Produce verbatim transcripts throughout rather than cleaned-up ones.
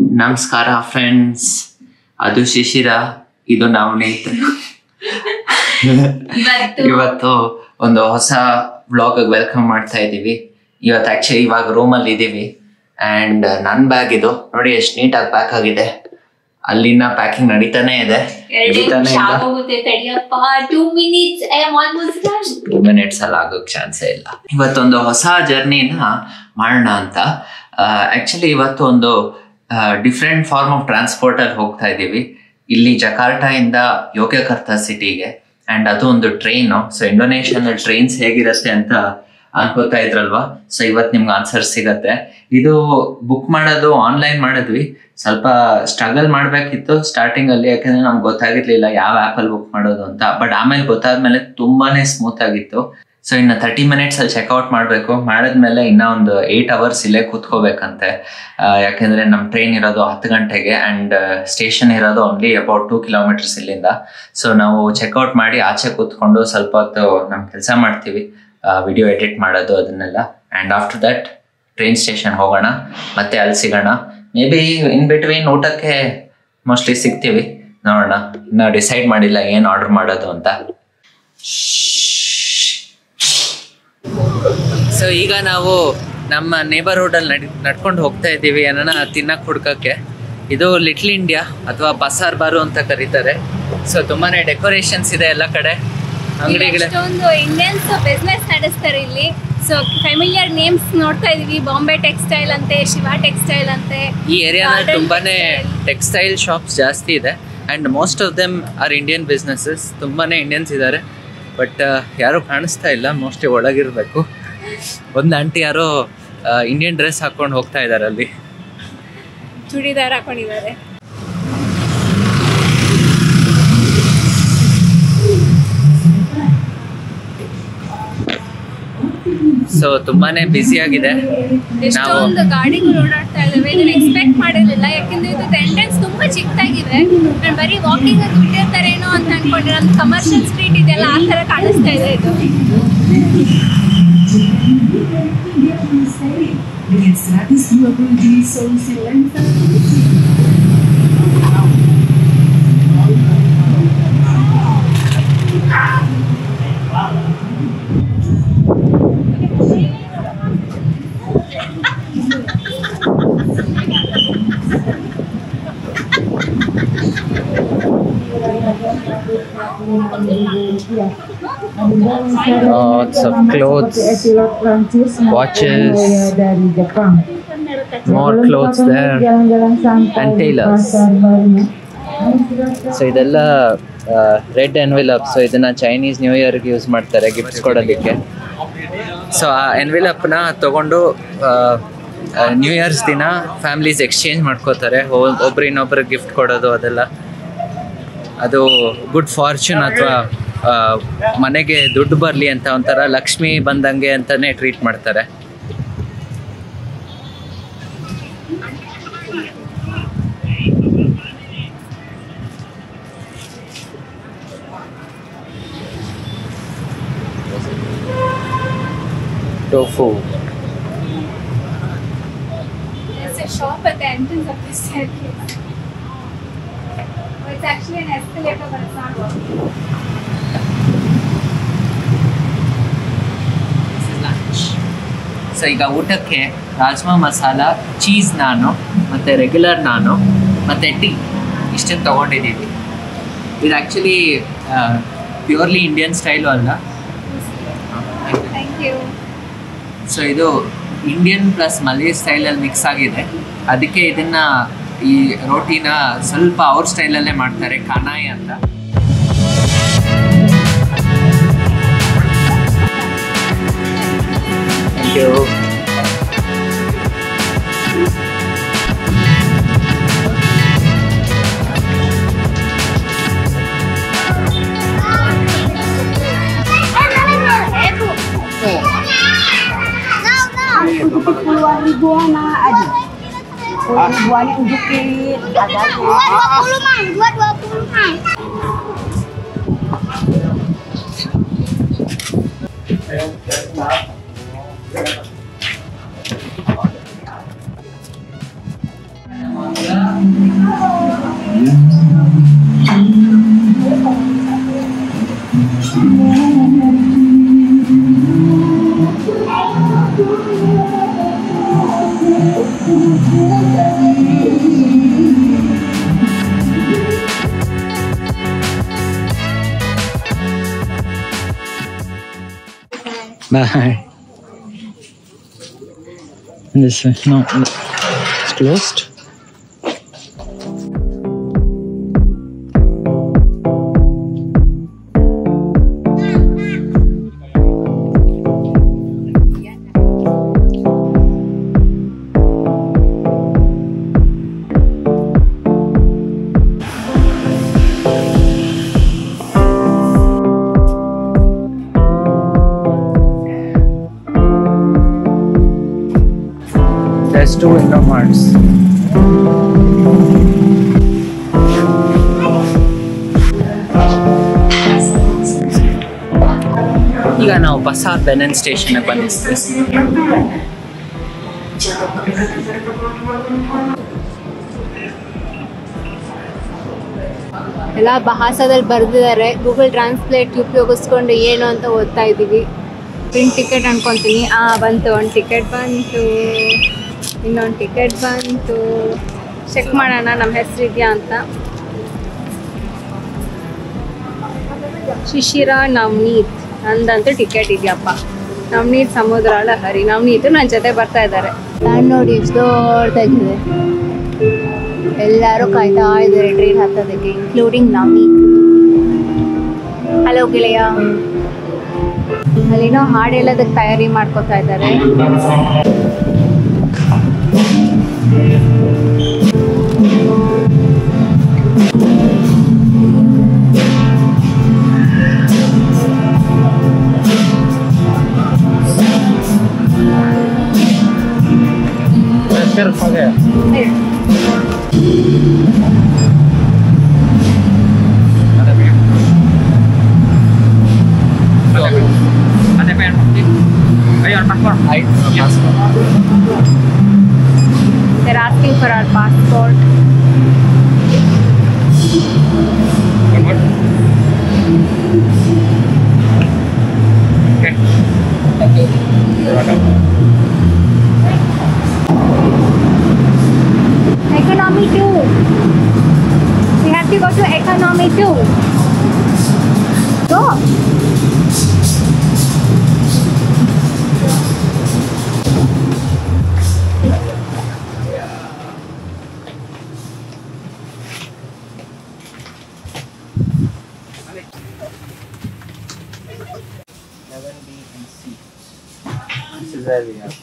Namaskara friends, Adu Shishira, Ido Naunita. Ivattu Ondo Hosa vlog welcome Martha Divi. Ivat actually Ivag room alli idivi and nan bag ido. Nodi esh neetaagi pack agide. Allina packing naditane ide. Two minutes I am almost done. Two minutes alla agok chance illa. Ivattu ondo hosa journey na marana anta. Actually ivattu ondo Uh, different form of transport al hogta idivi illi Jakarta inda Yogyakarta city ge and adu ondu train no? So Indonesian trains hegirutte anta ankonta idralva, so ivat nimge answer sigutte. Idu book madodu online madidvi, salpa struggle madbekittu starting alli yakandre namagu gottagirlilla yava app alli book madodu anta, but aamele gottadmele tumbane smooth agittu. So in thirty minutes I'll check out ಮಾಡಬೇಕು ಮಾಡಿದ್ಮೇಲೆ ಇನ್ನ ಒಂದು eight hours ಇಲ್ಲೇ ಕೂತ್ಕೋಬೇಕಂತೆ ಯಾಕೆಂದ್ರೆ ನಮ್ಮ train ಇರೋದು ಹತ್ತು ಗಂಟೆಗೆ and ಸ್ಟೇಷನ್ ಇರೋದು only about two kilometers ಇಲ್ಲಿಂದ. So ನಾವು ಚೆಕ್ ಔಟ್ ಮಾಡಿ ಆಚೆ ಕೂತ್ಕೊಂಡು ಸ್ವಲ್ಪ ಹೊತ್ತು ನಮ್ಮ ಕೆಲಸ ಮಾಡ್ತೀವಿ, ವಿಡಿಯೋ ಎಡಿಟ್ ಮಾಡೋದು ಅದನ್ನೆಲ್ಲ, and after that train station ಹೋಗೋಣ ಮತ್ತೆ ಅಲ್ಲಿ ಸಿಗೋಣ. ಮೇಬಿ in between ಊಟಕ್ಕೆ ಮೋಸ್ಟ್ಲಿ ಸಿಗ್ತೀವಿ, ನೋಡೋಣ, ಇನ್ನ ಡಿಸೈಡ್ ಮಾಡಿಲ್ಲ ಏನು ಆರ್ಡರ್ ಮಾಡೋದು ಅಂತ. ಸೊ ಈಗ ನಾವು ನಮ್ಮ ನೇಬರ್ಹುಡ್ ಅಲ್ಲಿ ನಡ್ ನಡ್ಕೊಂಡು ಹೋಗ್ತಾ ಇದ್ದೀವಿ ಏನಾನ ತಿನ್ನಕ್ಕೆ ಹುಡ್ಕಕ್ಕೆ. ಇದು ಲಿಟ್ಲ್ ಇಂಡಿಯಾ ಅಥವಾ ಬಸಾರ್ ಬಾರು ಅಂತ ಕರೀತಾರೆ. ಸೊ ತುಂಬಾನೇ ಡೆಕೋರೇಷನ್ಸ್ ಇದೆ ಎಲ್ಲ ಕಡೆ, ಅಂಗಡಿಗಳ ಇಂಡಿಯನ್ಸ್ ಬಿಸ್ನೆಸ್ ನಡೆಸ್ತಾರೆ ಇಲ್ಲಿ. ಸೊ ಫೆಮಿಲಿಯರ್ ನೇಮ್ಸ್ ನೋಡ್ತಾ ಇದೀವಿ, ಬಾಂಬೆ ಟೆಕ್ಸ್ಟೈಲ್ ಅಂತೆ, ಶಿವಾ ಟೆಕ್ಸ್ಟೈಲ್ ಅಂತೆ. ಈ ಏರಿಯಾನ ತುಂಬಾನೇ ಟೆಕ್ಸ್ಟೈಲ್ ಶಾಪ್ಸ್ ಜಾಸ್ತಿ ಇದೆ and most of them are Indian businesses. ತುಂಬಾನೇ ಇಂಡಿಯನ್ಸ್ ಇದ್ದಾರೆ, ಬಟ್ ಯಾರೂ ಕಾಣಿಸ್ತಾ ಇಲ್ಲ, ಮೋಸ್ಟ್ಲಿ ಒಳಗಿರಬೇಕು. ಒಂದು ಆಂಟಿ ಯಾರೋ ಇಂಡಿಯನ್ ಡ್ರೆಸ್ ಹಾಕೊಂಡು ಹೋಗ್ತಾ ಇದ್ದಾರೆ, ಅಲ್ಲಿ ಚೂಡಿದಾರ್ ಹಾಕೊಂಡಿದ್ದಾರೆ. ಸೊ ತುಂಬಾನೇ ಬ್ಯುಸಿ ಆಗಿದೆ, ಎಷ್ಟೊಂದು ಗಾಡಿಗಳು ಓಡಾಡ್ತಾ ಇದಾವೆ, ಇದನ್ನ ಎಕ್ಸ್ಪೆಕ್ಟ್ ಮಾಡಿರಲಿಲ್ಲ. ಯಾಕೆಂದ್ರೆ ಇದು ಎಂಟ್ರೆನ್ಸ್ ತುಂಬಾ ಚಿಕ್ಕದಾಗಿದೆ, ನಾನು ಬರೀ ವಾಕಿಂಗ್ ಆಗಿ ಬಿಟ್ಟಿರ್ತಾರೇನೋ ಅಂತ ಅನ್ಕೊಂಡ್ರೆ ನಮ್ ಕಮರ್ಷಿಯಲ್ ಸ್ಟ್ರೀಟ್ ಇದೆಲ್ಲ ಆ ತರ ಕಾಣಿಸ್ತಾ ಇದೆ ಇದು. Lots of clothes, watches, more clothes there, and tailors. So idella uh, red envelope. So idanna Chinese New Year use martare gifts kodalikke. So uh, envelope na togondo uh, uh, New Year's dina families exchange markotare, ಒಬ್ರು ಇನ್ನೊಬ್ರು gift ಕೊಡೋದು ಅದೆಲ್ಲ. ಅದು good fortune ಅಥವಾ ಮನೆಗೆ ದುಡ್ಡು ಬರಲಿ ಅಂತ ಒಂಥರ ಲಕ್ಷ್ಮಿ ಬಂದಂಗೆ ಅಂತಾನೆ ಟ್ರೀಟ್ ಮಾಡ್ತಾರೆ. Tofu It's actually an escalator, but it's not working. This is lunch. So iga ಊಟಕ್ಕೆ ರಾಜ್ಮಾ ಮಸಾಲಾ, ಚೀಸ್ ನಾನು ಮತ್ತು ರೆಗ್ಯುಲರ್ ನಾನು ಮತ್ತು ಟೀ ಇಷ್ಟನ್ನು ತಗೊಂಡಿದ್ದೀವಿ. ಇದು ಆ್ಯಕ್ಚುಲಿ ಪ್ಯೂರ್ಲಿ ಇಂಡಿಯನ್ ಸ್ಟೈಲು ಅಲ್ಲ. Thank you. ಸೊ ಇದು ಇಂಡಿಯನ್ ಪ್ಲಸ್ ಮಲಯ ಸ್ಟೈಲಲ್ಲಿ ಮಿಕ್ಸ್ ಆಗಿದೆ, ಅದಕ್ಕೆ ಇದನ್ನು ಈ ರೋಟಿನ ಸ್ವಲ್ಪ ಅವ್ರ ಸ್ಟೈಲಲ್ಲೇ ಮಾಡ್ತಾರೆ, ಖಾನಾಯಿ ಅಂತ. Buahnya unjukin ada dua puluh man, dua puluh man. Bye. And this one, no, it's closed. There's two window marks. ಈಗ ನಾವು ಬಸಾರ್ ಬೆನನ್ ಸ್ಟೇಷನ್ ಗೆ ಬಂದಿದ್ದೀವಿ. ಎಲ್ಲ ಭಾಷೆದಲ್ಲಿ ಬರ್ದಿದ್ದಾರೆ. ಗೂಗಲ್ ಟ್ರಾನ್ಸ್ಲೇಟ್ ಉಪಯೋಗಿಸ್ಕೊಂಡು ಏನು ಅಂತ ಓದ್ತಾ ಇದ್ದೀವಿ. ಪ್ರಿಂಟ್ ಟಿಕೆಟ್ ಅನ್ಕೊಂತೀನಿ. ಆ ಬಂತು, ಒಂದು ಟಿಕೆಟ್ ಬಂತು, ಇನ್ನೊಂದು ಟಿಕೆಟ್ ಬಂತು. ಚೆಕ್ ಮಾಡೋಣ ನಮ್ಮ ಹೆಸರು ಇದೆಯಾ ಅಂತ. ಶಿಶಿರಾ ನವನೀತ್ ನಂದಂತೂ ಟಿಕೆಟ್ ಇದೆಯಪ್ಪ. ನವನೀತ್ ಸಮುದ್ರ ಅಲ್ಲ, ಹರಿ ನವನೀತ್ ನನ್ನ ಜೊತೆ ಬರ್ತಾ ಇದ್ದಾರೆ. ನಾನು ನೋಡಿ ಎಷ್ಟು ದೊಡ್ಡದಾಗಿದೆ, ಎಲ್ಲರೂ ಕಾಯ್ತಾ ಇದ್ದಾರೆ ಟ್ರೈನ್ ಹತ್ತೋದಕ್ಕೆ, ಇನ್ಕ್ಲೂಡಿಂಗ್ ನವನೀತ್. ಹಲೋ ಗೆಳೆಯ, ಅಲ್ಲಿನೋ ಹಾಡು ಹೇಳೋದಕ್ಕೆ ತಯಾರಿ ಮಾಡ್ಕೋತಾ ಇದ್ದಾರೆ. Careful there. They're asking for our passport. One more. Okay. Okay. Economy two. We have to go to economy two. Go. eleven B and C. This is where we are.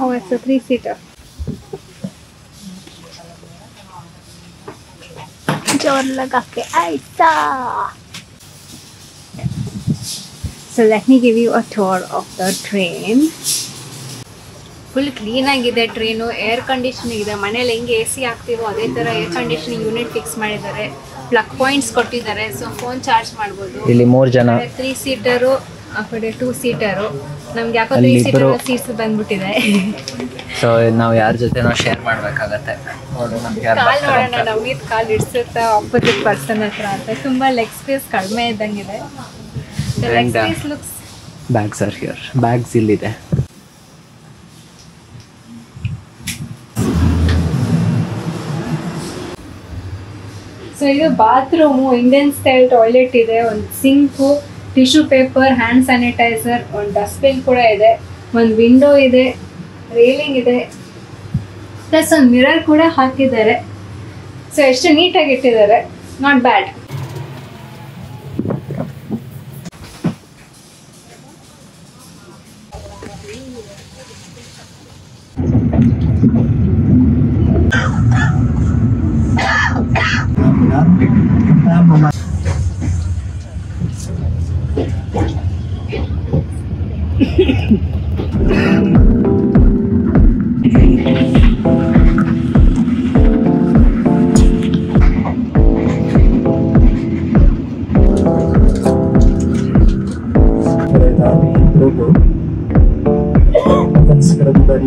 Oh, it's a three-seater. So let me give you a tour of the train. Full clean agide train, air conditioning ide. Manele henge A C aktivo ade tara air conditioning unit fix madidare. Plug points kottidare, so phone charge madabodu. Illi more jana three seater, after two seater, namge yako three seater seats bandbittide. So now yar jothe na share madbekagutte nodi namge yar kaal nodana Navneet kaal idsuta opposite person hatra anta tumba leg space kadme iddangide. The leg space looks. Bags are here. Bags illide. So ಇದು bathroom, Indian style toilet ಇದೆ, ಒಂದು sink, tissue paper, hand sanitiser, ಒಂದು dustbin ಕೂಡ ಇದೆ, ಒಂದು window ಇದೆ, reeling ಇದೆ, plus ಒಂದು ಮಿರರ್ ಕೂಡ ಹಾಕಿದ್ದಾರೆ. ಸೊ ಎಷ್ಟು ನೀಟಾಗಿ ಇಟ್ಟಿದ್ದಾರೆ, not bad.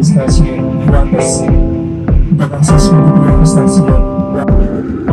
Estación, Guantes, Balanzas, Estación, Guantes.